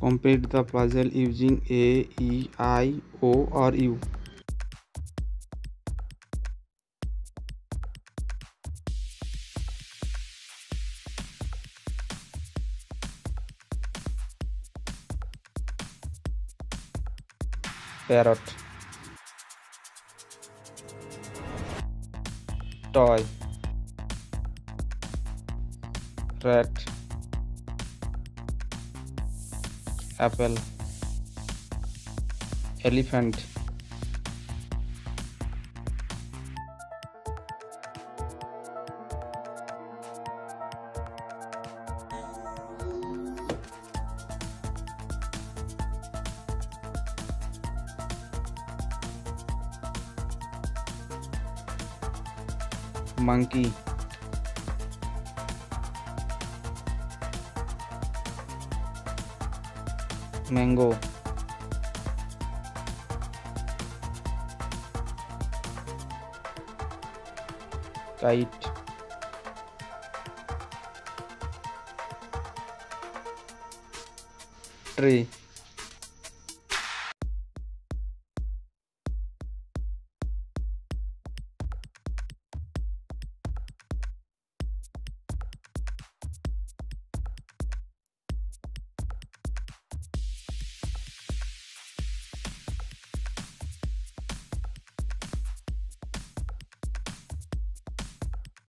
Complete the puzzle using A, E, I, O or U. Parrot. Toy. Rat. Apple. Elephant. Monkey. Mango. Kite. Tree.